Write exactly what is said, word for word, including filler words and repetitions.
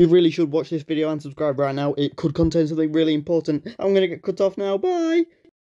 You really should watch this video and subscribe right now. It could contain something really important. I'm going to get cut off now. Bye!